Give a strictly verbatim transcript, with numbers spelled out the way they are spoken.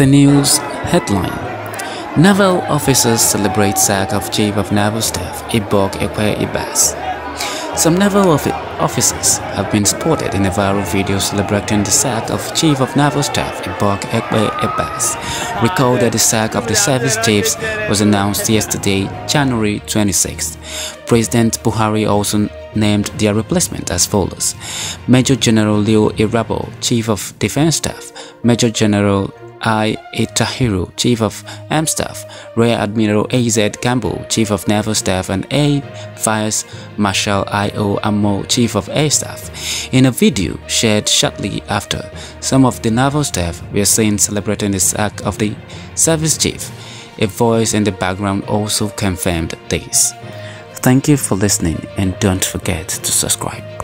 the news headline. Naval officers celebrate sack of Chief of Naval Staff Ibok Ekwe Ibas. Some naval of officers have been spotted in a viral video celebrating the sack of Chief of Naval Staff Ibok Ekwe Ibas. Recall that the sack of the service chiefs was announced yesterday, January twenty-sixth. President Buhari also named their replacement as follows: Major General Leo Irabor, Chief of Defense Staff; Major General Attahiru, Chief of M Staff; Rear Admiral A Z Gambo, Chief of Naval Staff; and A Vice Marshal I O Amao, Chief of Air Staff. In a video shared shortly after, some of the naval staff were seen celebrating the sack of the service chief. A voice in the background also confirmed this. Thank you for listening, and don't forget to subscribe.